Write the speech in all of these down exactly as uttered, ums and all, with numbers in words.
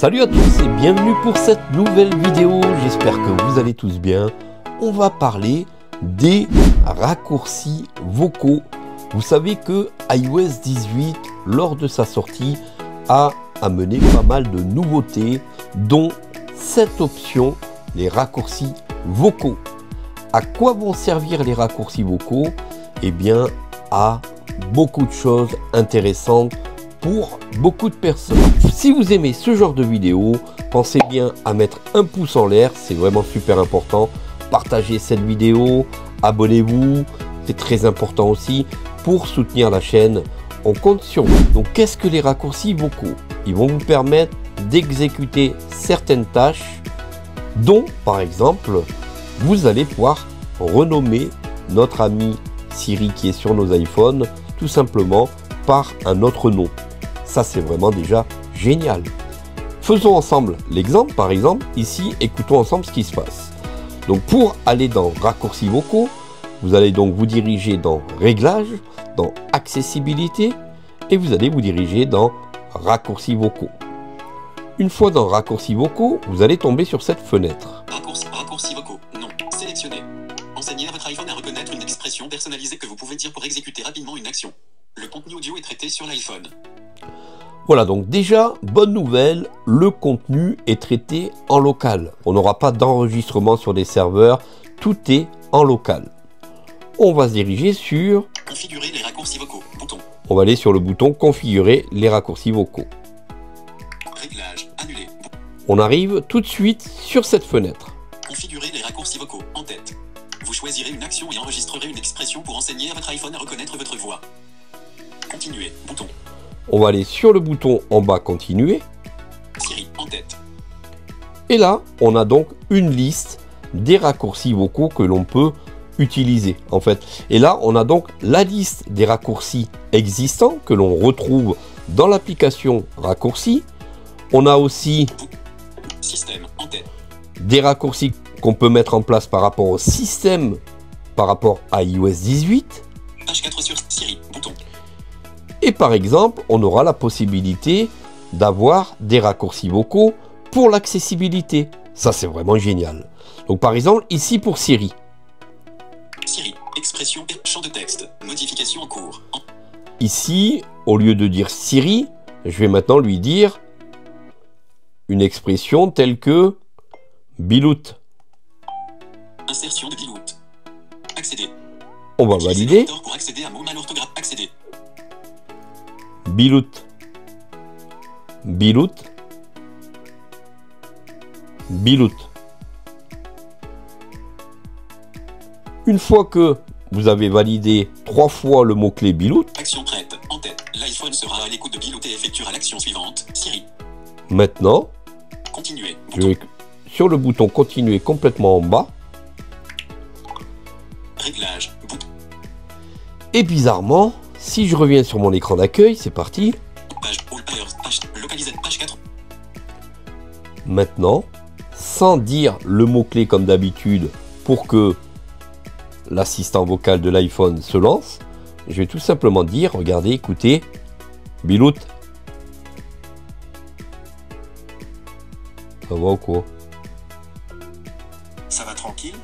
Salut à tous et bienvenue pour cette nouvelle vidéo, j'espère que vous allez tous bien. On va parler des raccourcis vocaux. Vous savez que i O S dix-huit, lors de sa sortie, a amené pas mal de nouveautés, dont cette option, les raccourcis vocaux. À quoi vont servir les raccourcis vocaux? Eh bien, à beaucoup de choses intéressantes pour beaucoup de personnes. Si vous aimez ce genre de vidéo, pensez bien à mettre un pouce en l'air, c'est vraiment super important. Partagez cette vidéo, abonnez-vous, c'est très important aussi pour soutenir la chaîne. On compte sur vous. Donc qu'est-ce que les raccourcis vocaux? Ils vont vous permettre d'exécuter certaines tâches dont, par exemple, vous allez pouvoir renommer notre ami Siri qui est sur nos iPhones tout simplement par un autre nom. Ça, c'est vraiment déjà génial. Faisons ensemble l'exemple. Par exemple, ici, écoutons ensemble ce qui se passe. Donc, pour aller dans raccourcis vocaux, vous allez donc vous diriger dans réglages, dans accessibilité, et vous allez vous diriger dans raccourcis vocaux. Une fois dans raccourcis vocaux, vous allez tomber sur cette fenêtre. Raccourcis, raccourcis vocaux, non, sélectionnez. Enseignez à votre iPhone à reconnaître une expression personnalisée que vous pouvez dire pour exécuter rapidement une action. Le contenu audio est traité sur l'iPhone. Voilà, donc déjà, bonne nouvelle, le contenu est traité en local. On n'aura pas d'enregistrement sur des serveurs, tout est en local. On va se diriger sur configurer les raccourcis vocaux, bouton. On va aller sur le bouton configurer les raccourcis vocaux. Réglage, annuler. On arrive tout de suite sur cette fenêtre. Configurer les raccourcis vocaux, en tête. Vous choisirez une action et enregistrerez une expression pour enseigner à votre iPhone à reconnaître votre voix. Continuer, bouton. On va aller sur le bouton en bas continuer. Siri, en tête. Et là, on a donc une liste des raccourcis vocaux que l'on peut utiliser en fait. Et là, on a donc la liste des raccourcis existants que l'on retrouve dans l'application raccourcis. On a aussi système, en tête. Des raccourcis qu'on peut mettre en place par rapport au système, par rapport à i O S dix-huit. Page quatre sur Siri, bouton. Et par exemple, on aura la possibilité d'avoir des raccourcis vocaux pour l'accessibilité. Ça, c'est vraiment génial. Donc, par exemple, ici pour Siri. Siri, expression, champ de texte, modification en cours. Ici, au lieu de dire Siri, je vais maintenant lui dire une expression telle que Biloute. Insertion de Biloute. Accéder. On va valider. Pour accéder à mot mal orthographe. Accéder. Biloute, biloute, biloute. Une fois que vous avez validé trois fois le mot-clé biloute, action prête, en tête, l'iPhone sera à l'écoute de biloute et effectuera l'action suivante, Siri. Maintenant, continuer, je vais sur le bouton continuer complètement en bas. Réglage, bouton. Et bizarrement, si je reviens sur mon écran d'accueil, c'est parti. Maintenant, sans dire le mot-clé comme d'habitude pour que l'assistant vocal de l'iPhone se lance, je vais tout simplement dire, regardez, écoutez, Biloute. Ça va ou quoi? Ça va tranquille?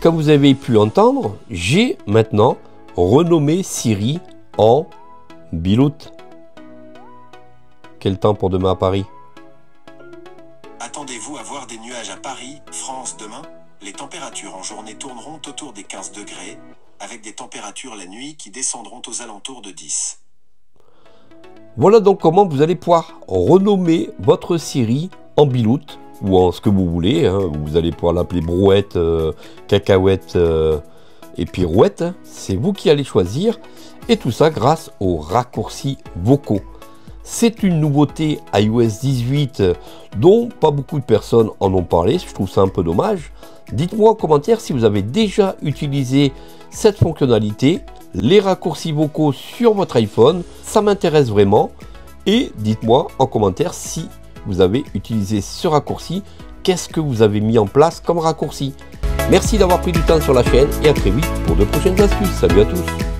Comme vous avez pu entendre, j'ai maintenant renommé Siri en Biloute. Quel temps pour demain à Paris? Attendez-vous à voir des nuages à Paris, France demain. Les températures en journée tourneront autour des quinze degrés, avec des températures la nuit qui descendront aux alentours de dix. Voilà donc comment vous allez pouvoir renommer votre Siri en Biloute, ou en ce que vous voulez, hein. Vous allez pouvoir l'appeler brouette, euh, cacahuète, euh, et puis rouette, c'est vous qui allez choisir, et tout ça grâce aux raccourcis vocaux. C'est une nouveauté i O S dix-huit dont pas beaucoup de personnes en ont parlé, je trouve ça un peu dommage. Dites-moi en commentaire si vous avez déjà utilisé cette fonctionnalité, les raccourcis vocaux sur votre iPhone, ça m'intéresse vraiment. Et dites-moi en commentaire si vous avez utilisé ce raccourci, qu'est-ce que vous avez mis en place comme raccourci ? Merci d'avoir pris du temps sur la chaîne et à très vite pour de prochaines astuces. Salut à tous!